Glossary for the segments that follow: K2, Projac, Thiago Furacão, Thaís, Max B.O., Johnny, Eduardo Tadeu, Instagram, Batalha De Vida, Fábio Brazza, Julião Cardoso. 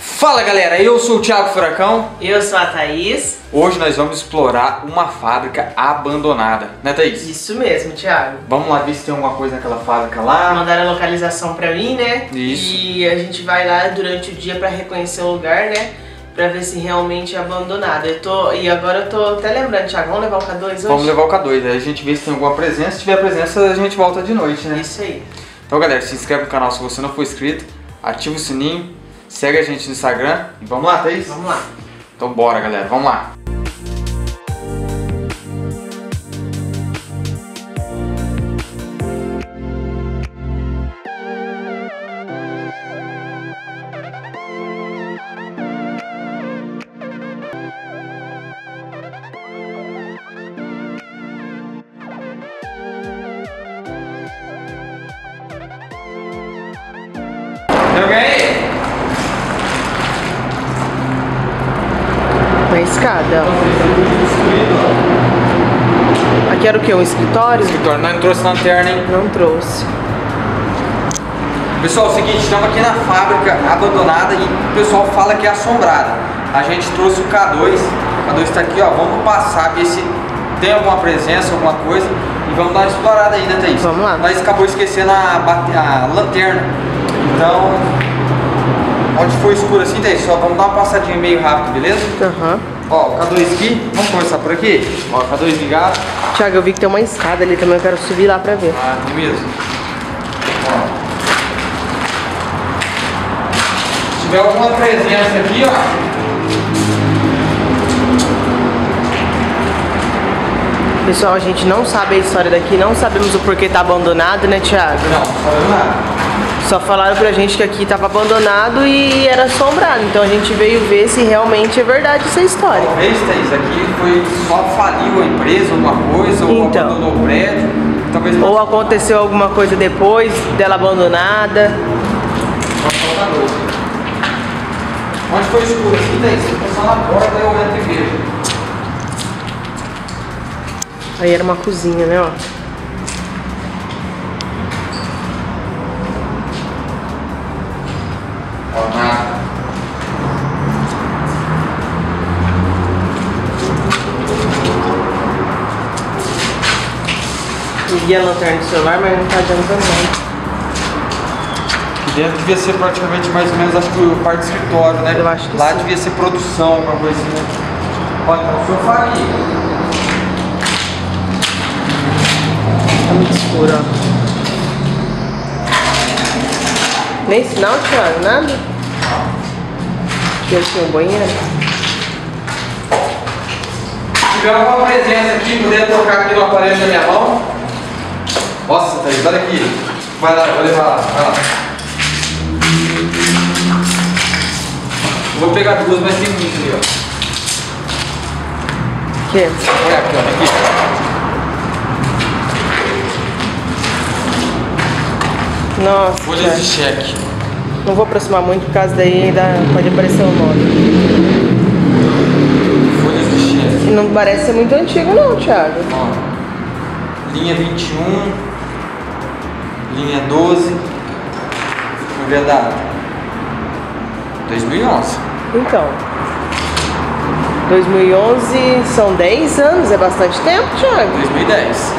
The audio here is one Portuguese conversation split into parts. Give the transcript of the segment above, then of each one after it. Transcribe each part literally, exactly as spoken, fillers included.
Fala galera, eu sou o Thiago Furacão. Eu sou a Thaís. Hoje nós vamos explorar uma fábrica abandonada, né Thaís? Isso mesmo, Thiago. Vamos lá ver se tem alguma coisa naquela fábrica lá. Mandaram a localização pra mim, né? Isso. E a gente vai lá durante o dia pra reconhecer o lugar, né? Pra ver se realmente é abandonada. Eu tô... E agora eu tô até lembrando, Thiago, vamos levar o K dois hoje? Vamos levar o K dois, aí a gente vê se tem alguma presença. Se tiver presença, a gente volta de noite, né? Isso aí. Então galera, se inscreve no canal se você não for inscrito. Ativa o sininho. Segue a gente no Instagram e vamos lá, Thaís? Vamos lá. Então bora, galera. Vamos lá. Ok? Uma escada. Aqui era o que? Um escritório? Escritório. Não trouxe lanterna, hein? Não trouxe. Pessoal, é o seguinte, estamos aqui na fábrica abandonada e o pessoal fala que é assombrada. A gente trouxe o K dois. O K dois está aqui, ó. Vamos passar, ver se tem alguma presença, alguma coisa. E vamos dar uma explorada aí, né, Thaís? Vamos lá. Nós acabou esquecendo a, a lanterna. Então... Onde for escuro assim, Thaís, só vamos dar uma passadinha meio rápido, beleza? Aham. Uhum. Ó, o K dois aqui, vamos começar por aqui. Ó, o K dois ligado. Thiago, eu vi que tem uma escada ali também, eu quero subir lá pra ver. Ah, não mesmo? Ó. Se tiver alguma presença aqui, ó. Pessoal, a gente não sabe a história daqui, não sabemos o porquê tá abandonado, né, Thiago? Não, não sabemos nada. Só falaram pra gente que aqui estava abandonado e era assombrado, então a gente veio ver se realmente é verdade essa história. Talvez, Thaís, aqui foi só faliu a empresa, alguma coisa, ou então, abandonou o prédio. Talvez ou aconteceu alguma coisa depois dela abandonada. Onde foi escuro aqui, Thaís? Você passou na porta, eu entro e vejo. Aí era uma cozinha, né, ó. Liguei a lanterna do celular, mas não tá dando também. Dentro devia ser praticamente mais ou menos, acho que o parte do escritório, né? Eu acho que lá sim. Devia ser produção, alguma coisa assim. Olha, o sofá aqui. Tá muito escuro, ó. Nem sinal, Thiago, nada? Aqui tem um banheiro. Tiver alguma presença aqui, puder tocar aqui no aparelho da minha mão. Nossa, Thaís, olha aqui. Vai lá, vou levar lá. Vai lá. Eu vou pegar duas, mas tem muito ali, ó. Que? Olha aqui, olha aqui. Nossa. Folhas de cheque. Não vou aproximar muito, por causa daí ainda pode aparecer o nome. Folhas de cheque. Não parece ser muito antigo, não, Thiago. Ó. Linha vinte e um. Linha doze, na verdade, dois mil e onze. Então, dois mil e onze são dez anos, é bastante tempo, Thiago. dois mil e dez.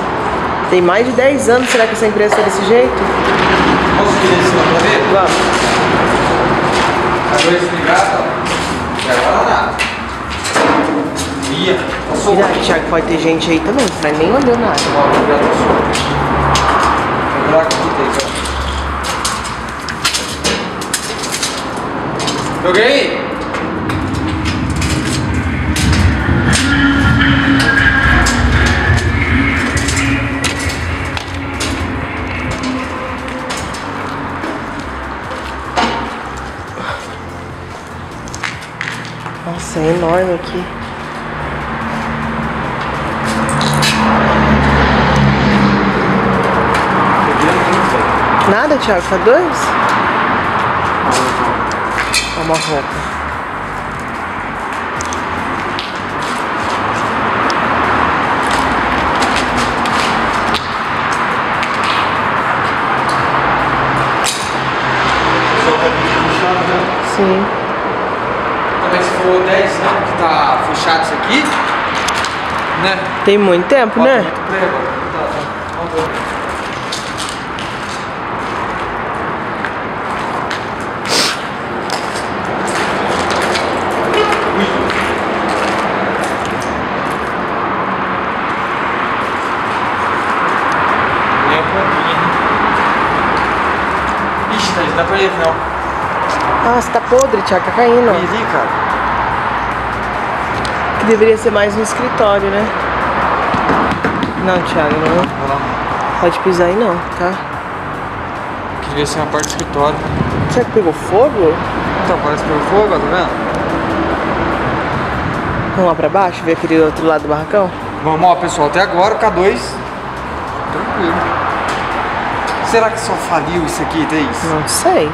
Tem mais de dez anos, será que essa empresa foi desse jeito? Posso tirar esse nome pra ver? Vamos. Agora esse ligado, ó, não vai falar nada. Ia, passou. Cuidado, Thiago, pode ter gente aí também, não vai nem olhando nada. Ó, joguei. Nossa, é enorme aqui. Nada, Thiago, tá dois? É uma roupa. Sim. Então, mas se for dez anos que tá fechado isso aqui, né? Tem muito tempo, Pode né? Muito tempo. Tá, tá. Não dá pra ele, não. Nossa, tá podre, Thiago, tá caindo. Viri, cara. Que deveria ser mais um escritório, né? Não, Thiago, não. não. Pode pisar aí, não, tá? Que deveria ser uma parte do escritório. Será que pegou fogo? Então, parece que pegou fogo, ó, tá vendo? Vamos lá pra baixo, ver aquele outro lado do barracão? Vamos, ó, pessoal, até agora o K dois. Tranquilo. Será que só faliu isso aqui, Thaís? Não sei.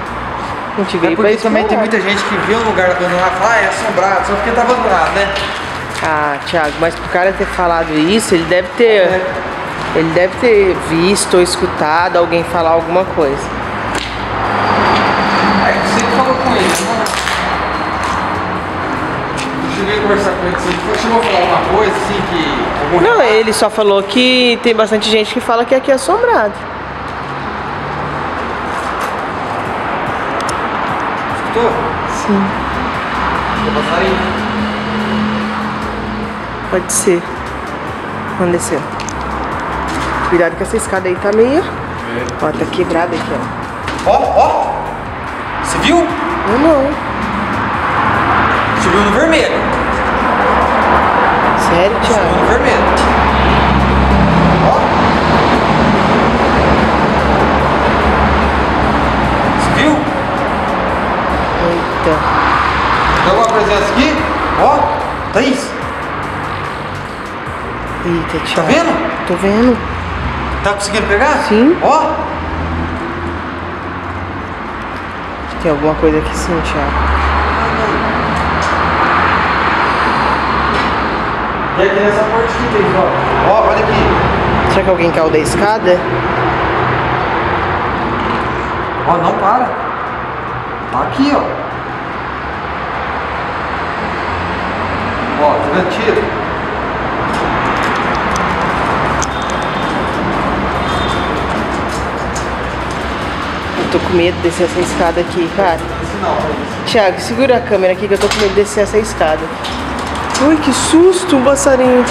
Não te veio é porque também tem muita gente que vê um lugar abandonado e fala, ah, é assombrado, só porque tá abandonado, né? Ah, Thiago, mas pro cara ter falado isso, ele deve ter... É. Ele deve ter visto ou escutado alguém falar alguma coisa. Aí você falou com ele, né? Eu cheguei a conversar com ele, você chegou a falar alguma coisa, assim, que... Não, ele só falou que tem bastante gente que fala que aqui é assombrado. Sim. Pode ser. Vamos descer. Cuidado que essa escada aí tá meio... É. Ó, tá quebrada aqui, ó. Ó, ó. Você viu? Eu não. Você viu no vermelho. Sério, Thiago? Você viu no vermelho. Ó. Você viu? Eita. Tem alguma presença aqui? Ó, Thaís. Eita, Thiago. Tá vendo? Tô vendo. Tá conseguindo pegar? Sim. Ó. Acho que tem alguma coisa aqui sim, Thiago. E aqui nessa porta aqui, Thaís, ó. Ó, olha aqui. Será que alguém caiu da escada? Ó, não para. Tá aqui, ó. Ó, tá vendo tiro? Eu tô com medo de descer essa escada aqui, cara. Thiago, segura a câmera aqui que eu tô com medo de descer essa escada. Ui, que susto, um passarinho.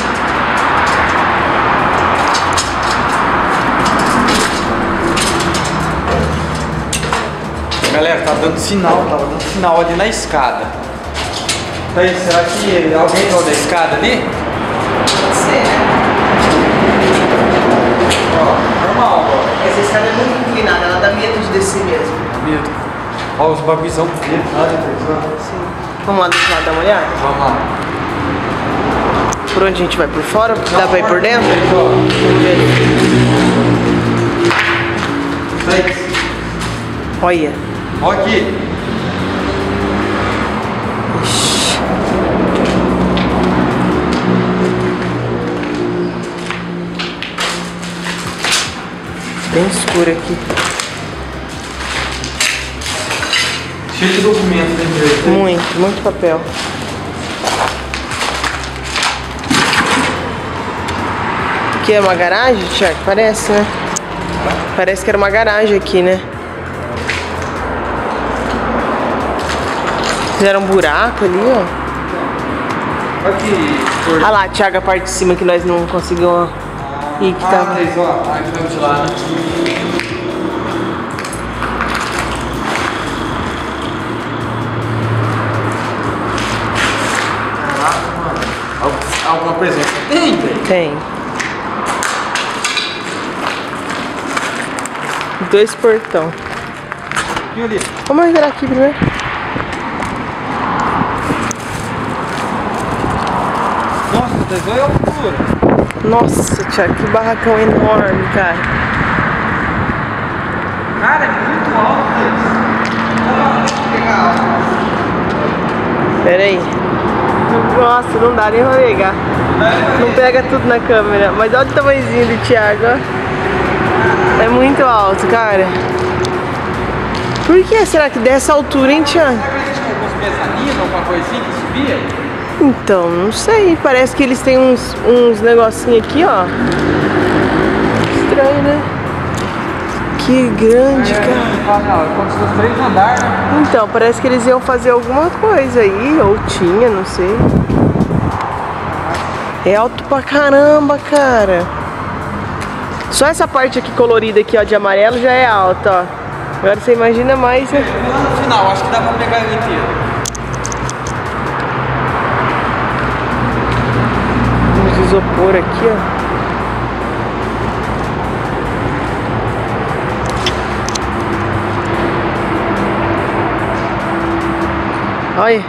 Galera, tá dando sinal, tava dando sinal ali na escada. Então, será que alguém caiu da escada ali? Pode ser, né? Ó, normal, ó. Essa escada é muito inclinada, ela dá medo de descer mesmo. Medo. Ó, os bagulhão pesados, né? Sim. Vamos lá do lado dar uma olhada? Vamos lá. Por onde a gente vai? Por fora? Não, dá pra ir por dentro? Dentro. Olha. Olha aqui. Ixi. Bem escuro aqui. Cheio de documentos dentro dele. Muito, muito papel. Aqui é uma garagem, Thiago? Parece, né? Parece que era uma garagem aqui, né? Fizeram um buraco ali, ó. Olha que... Olha lá, Thiago, a parte de cima que nós não conseguimos... Ah, Ih, que tá... Ah, mas, ó, aqui tá ventilado, né? Caraca, mano. Algu alguma presença? Tem, tem. Tem. Dois portão. E ali? Vamos entrar aqui primeiro. Nossa, Thiago, que barracão enorme, cara. Cara, é muito alto. Não, pera aí. Nossa, não dá nem pra pegar. Não pega tudo na câmera. Mas olha o tamanhozinho do Thiago, ó. É muito alto, cara. Por que será que dessa altura, hein, Thiago? mezanino, alguma coisinha que subia? Então, não sei. Parece que eles têm uns, uns negocinhos aqui, ó. Estranho, né? Que grande, é, cara. Não, é como se fosse três andares, né? Então, parece que eles iam fazer alguma coisa aí, ou tinha, não sei. É alto pra caramba, cara. Só essa parte aqui colorida aqui, ó, de amarelo já é alta, ó. Agora você imagina mais... Lá no final, acho que dá pra pegar ele inteiro. Vamos isopor aqui, ó. Olha,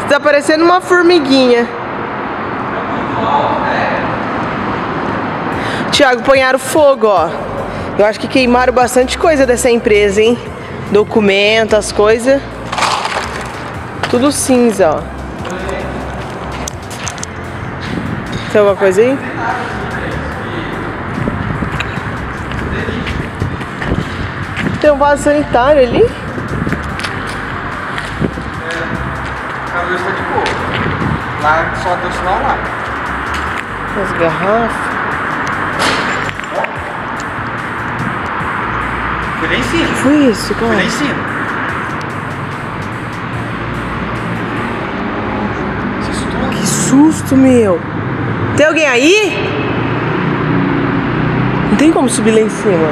você tá parecendo uma formiguinha. Thiago, ponharam fogo, ó. Eu acho que queimaram bastante coisa dessa empresa, hein? Documento, as coisas. Tudo cinza, ó. Tem alguma coisa aí? Tem um vaso sanitário ali? É. A luz tá de boa. Lá só deu sinal lá. As garrafas. Foi lá em cima. Foi isso, cara. Foi lá em cima. Assustou? Que susto, meu. Tem alguém aí? Não tem como subir lá em cima.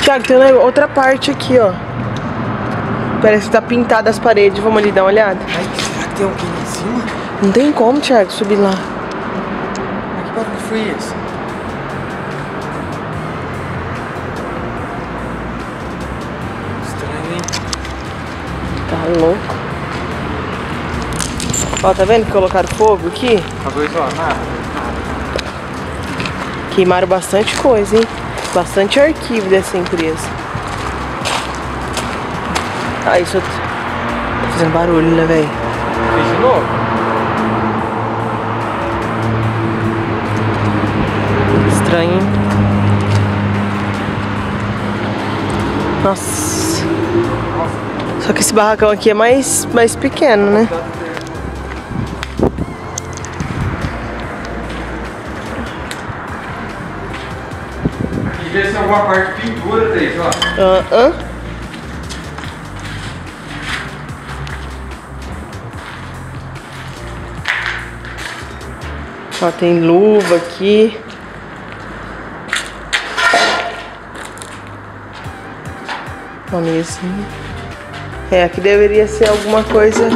Thiago, tem outra parte aqui, ó. Parece que tá pintada as paredes. Vamos ali dar uma olhada. Tem alguém lá em cima? Não tem como, Thiago, subir lá. Mas que barulho foi esse? Estranho, hein? Tá louco. Ó, tá vendo que colocaram fogo aqui? Acabou de nada. Queimaram bastante coisa, hein? Bastante arquivo dessa empresa. Ah, isso... Tá fazendo barulho, né, velho? De novo. Estranho, hein? Nossa. Só que esse barracão aqui é mais, mais pequeno, né? E vê se é alguma parte de pintura, Thaís, ó. Aham. Uh-uh. Ó, tem luva aqui. Uma mesinha. É, aqui deveria ser alguma coisa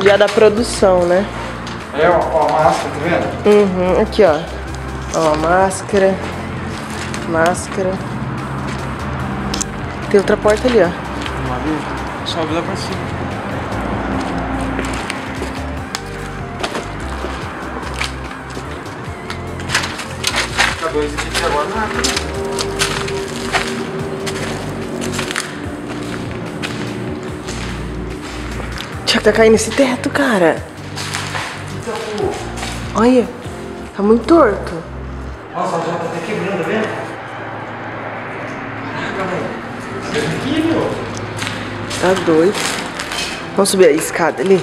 já da produção, né? É, ó, ó a máscara, tá vendo? Uhum, aqui, ó. Ó, máscara. Máscara. Tem outra porta ali, ó. Sobe lá pra cima. Dois aqui de agora não é aqui. Tiago, tá caindo esse teto, cara. Olha, tá muito torto. Nossa, já tá até quebrando, tá vendo? Caraca, velho. Tá vendo aqui, meu? Tá doido. Vamos subir a escada ali.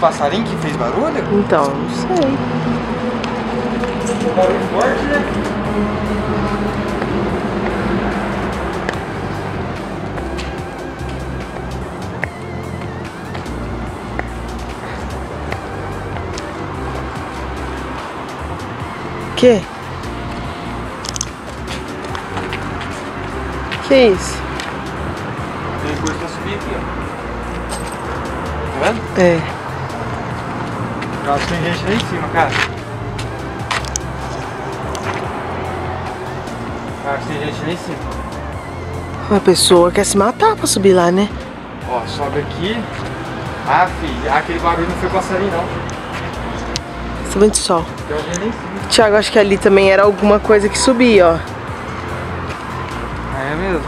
Passarinho que fez barulho? Então, não sei. Barulho forte, né? Que? Que é isso? Tem coisa pra subir aqui, ó. Tá vendo? É. Eu acho que tem gente lá em cima, cara. Eu acho que tem gente lá em cima. Uma pessoa quer se matar pra subir lá, né? Ó, sobe aqui. Ah, filho, aquele barulho não foi passarinho, não. Tá muito sol. Thiago, acho que ali também era alguma coisa que subia, ó. É mesmo?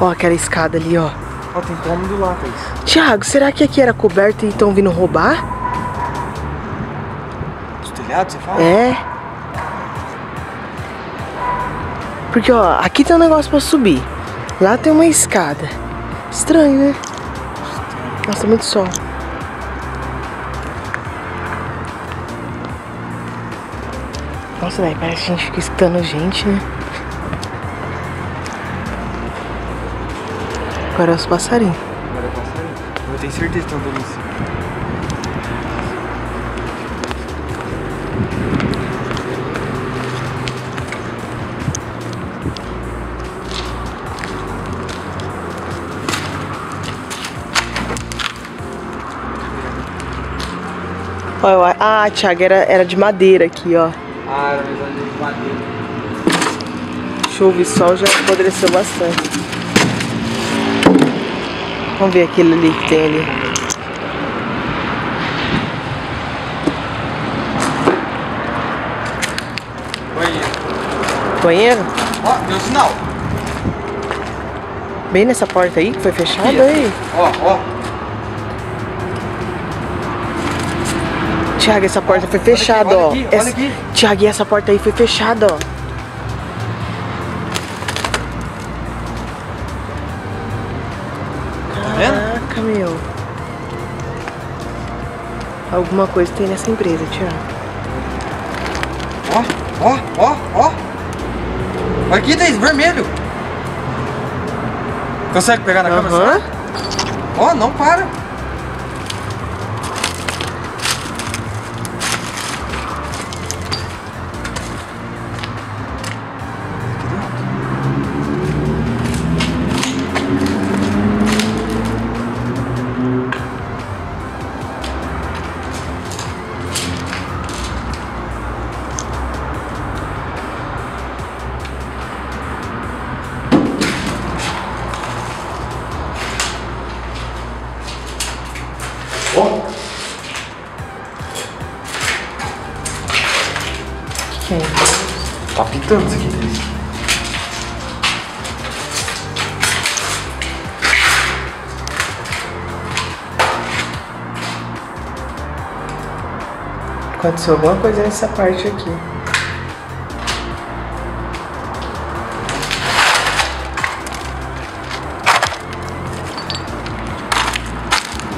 Ó, aquela escada ali, ó. Ó, tem cômodo lá, Thaís. Thiago, será que aqui era coberto e estão vindo roubar? Os telhados, você fala? É. Porque, ó, aqui tem um negócio pra subir. Lá tem uma escada. Estranho, né? Estranho. Nossa, muito sol. Nossa, velho, parece que a gente fica escutando gente, né? Agora é os passarinhos. Agora é passarinho. Eu tenho certeza que estão dando isso. Olha, ah, Thiago, era, era de madeira aqui, ó. Ah, era de madeira. Chuva e sol já apodreceu bastante. Vamos ver aquele ali que tem ali. Banheiro. Banheiro? Ó, deu um sinal. Bem nessa porta aí que foi fechada aí. Ó, ó. Thiago, essa porta foi fechada, olha aqui, olha ó. Aqui, olha aqui. Thiago, e essa porta aí foi fechada, ó. Caraca, meu. Alguma coisa tem nessa empresa, Thiago. Ó, ó, ó, ó. Olha aqui, Thaís, vermelho. Consegue pegar na uhum. câmera? Ó, não para. Tá pintando isso aqui, Thaís. Aconteceu alguma coisa nessa parte aqui.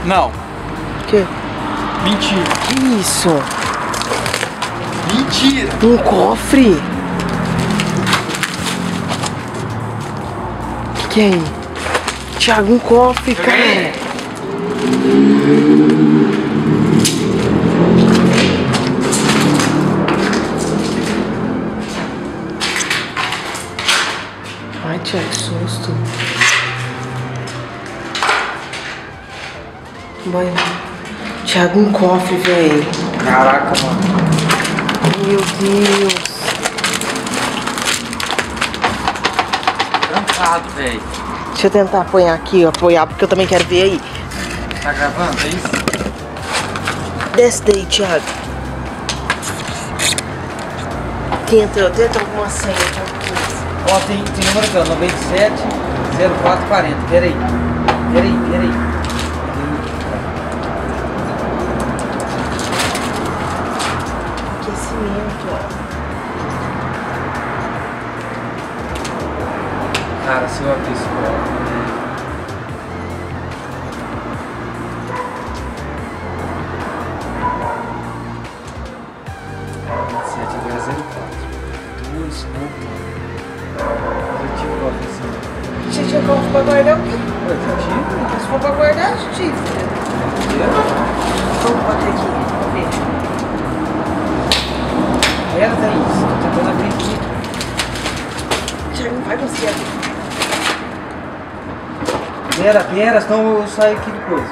Não. O quê? Mentira. Que isso? Mentira! Um cofre? Que é aí? Thiago, um cofre, cara! Ai, Thiago, que susto! Vai. Thiago, um cofre, velho! Caraca, mano! Meu Deus. Cansado, velho. Deixa eu tentar apoiar aqui, apoiar, porque eu também quero ver aí. Tá gravando, é isso? Desce daí, Thiago. Tenta, tenta alguma senha. Ó, tem, tem número aqui, ó, noventa e sete, zero quatro, quarenta. Peraí, peraí, peraí. Cara, se eu abrir esse cofre... vinte e sete, zero quatro, dois, nove... Você tinha cofre pra guardar o quê? Eu tinha. Se for pra guardar, eu tinha. Vamos botar aqui, vamos ver. Era isso, tô tentando abrir. Já não vai conseguir abrir. Pera, pera, senão eu saio aqui depois.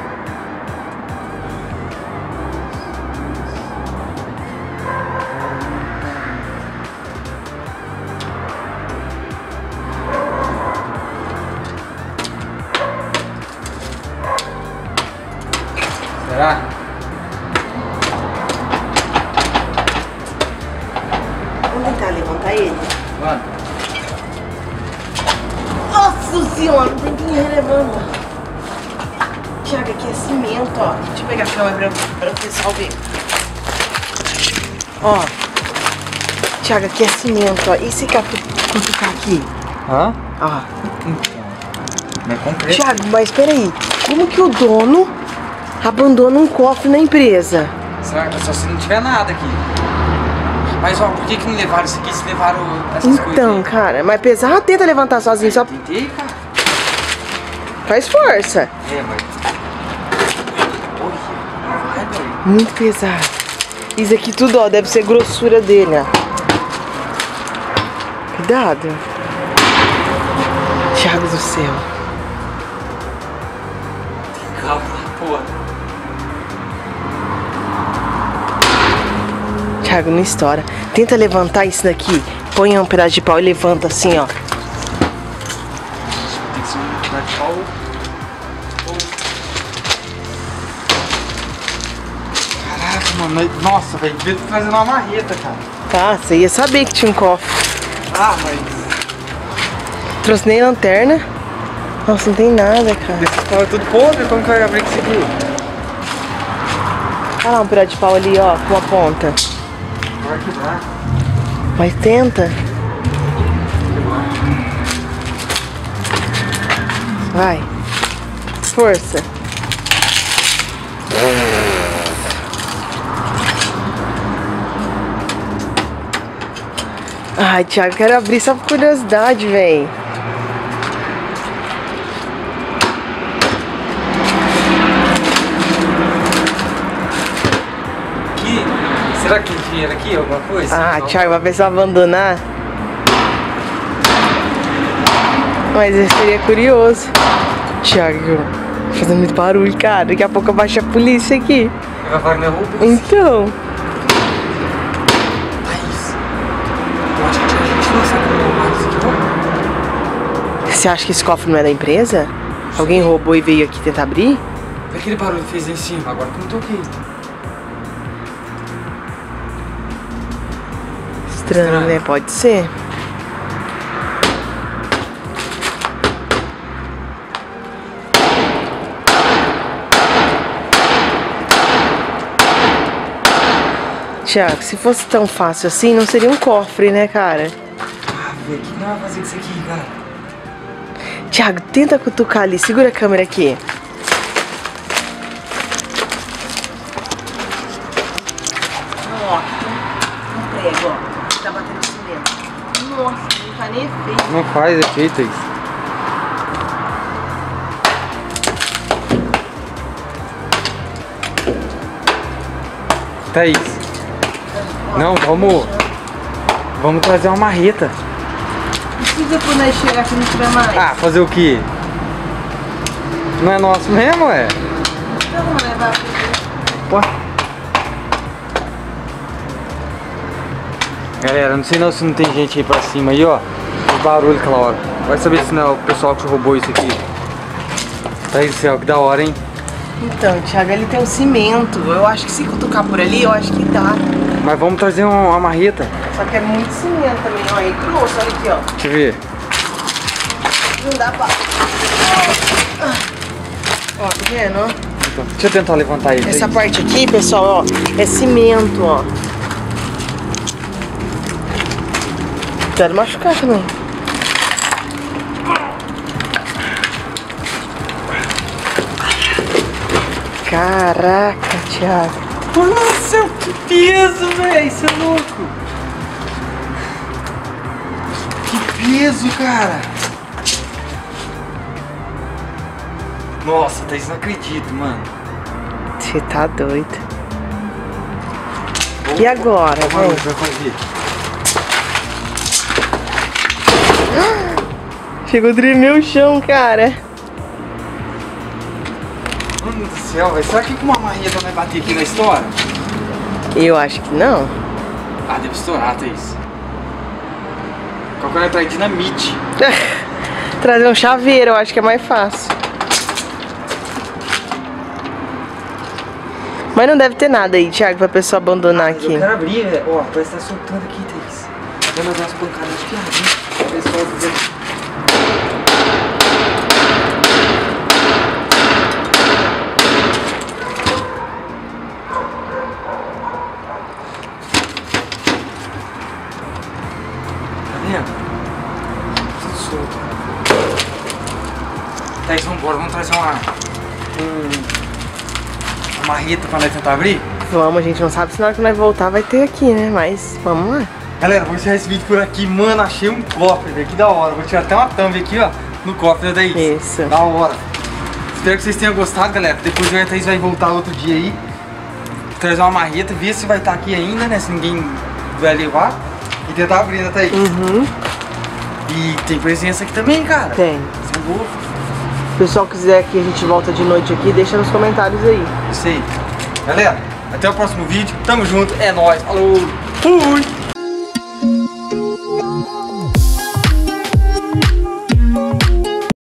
Será? Vamos tentar levantar ele? Vamos. Nossa senhora, tem que relevanta. Thiago, aqui é cimento, ó. Deixa eu pegar a câmera pra o pessoal ver. Ó. Thiago, aqui é cimento, ó. E se cutucar aqui? Hã? Ó. Não é concreto. Thiago, mas peraí. Como que o dono abandona um cofre na empresa? Será que só se não tiver nada aqui? Mas ó, por que que não levaram isso aqui? Se levaram essas então, coisas? Então, cara, mas pesado, tenta levantar sozinho. Só... Tentei, cara. Faz força. É, mas... Olha, vai, velho. Muito pesado. Isso aqui tudo, ó, deve ser grossura dele, ó. Cuidado. Thiago do céu. Tem calma, porra. Thiago, não estoura. Tenta levantar isso daqui. Põe um pedaço de pau e levanta assim, ó. Tem que ser um pedaço de pau. Caraca, mano. Nossa, velho. Devia estar trazendo uma marreta, cara. Tá, você ia saber que tinha um cofre. Ah, mas... Trouxe nem lanterna. Nossa, não tem nada, cara. Esse pau é tudo podre. Como que vai abrir isso aqui? Olha lá um pedaço de pau ali, ó. Com a ponta. Mas tenta. Vai. Força. Ai, Thiago, quero abrir só por curiosidade, véi. Será que dinheiro aqui, alguma coisa? Ah, Thiago, vai precisar abandonar? Mas eu seria curioso. Thiago, fazendo muito barulho, cara. Daqui a pouco abaixa a polícia aqui. Vai falar que não é roubo? Então. Thaís, eu acho que a gente não sabe como roubar isso. Você acha que esse cofre não é da empresa? Sim. Alguém roubou e veio aqui tentar abrir? Aquele barulho que fez lá em cima, agora que eu não toquei. Estranho, né? Pode ser. Thiago, se fosse tão fácil assim, não seria um cofre, né, cara? Ah, velho, o que nós vamos fazer com isso aqui, cara? Thiago, tenta cutucar ali. Segura a câmera aqui. Não faz efeito isso. Thaís. Não, vamos. Vamos trazer uma marreta. Precisa quando nós chegar aqui não tiver mais. Ah, fazer o quê? Não é nosso mesmo, é? Então vamos levar pra fazer. Galera, não sei não se não tem gente aí pra cima aí, ó. O barulho aquela hora. Vai saber se não é o pessoal que roubou isso aqui. Tá aí do céu, que da hora, hein? Então, Thiago, ele tem um cimento. Eu acho que se cutucar por ali, eu acho que dá. Mas vamos trazer uma, uma marreta. Só que é muito cimento também, ó. Aí trouxe, olha aqui, ó. Deixa eu ver. Não dá pra... Ó, tá vendo, ó? Então, deixa eu tentar levantar ele. Essa aí. Parte aqui, pessoal, ó, é cimento, ó. Quero machucar também. Caraca, Thiago. Nossa, que peso, velho. Isso é louco. Que peso, cara. Nossa, Thaís, não acredito, mano. Você tá doido. E agora, velho? Chegou a tremer o chão, cara. Mano do céu, velho. Será que uma marreta vai bater aqui na história? Eu acho que não. Ah, deve estourar, Thaís. Qualquer vai trazer dinamite. Trazer um chaveiro, eu acho que é mais fácil. Mas não deve ter nada aí, Thiago, pra pessoa abandonar. Mas aqui eu quero abrir, velho. Ó, parece que tá soltando aqui, Thaís. Vou mandar umas pancadas de piada, né? Pessoal dizer... Thaís, vamos embora, vamos trazer uma, um, uma marreta pra nós tentar abrir? Vamos, a gente não sabe se na hora que nós voltar vai ter aqui, né? Mas vamos lá. Galera, vou encerrar esse vídeo por aqui. Mano, achei um cofre, velho, que da hora. Vou tirar até uma thumb aqui, ó, no cofre da Thaís. Isso. Da hora. Espero que vocês tenham gostado, galera. Depois a Thaís vai voltar outro dia aí, trazer uma marreta, ver se vai estar aqui ainda, né? Se ninguém vai levar. E tentar abrir, né, Thaís? Uhum. E tem presença aqui também, cara? Tem. Se o pessoal quiser que a gente volta de noite aqui, deixa nos comentários aí. Isso aí. Galera, até o próximo vídeo. Tamo junto. É nóis. Falou. Fui.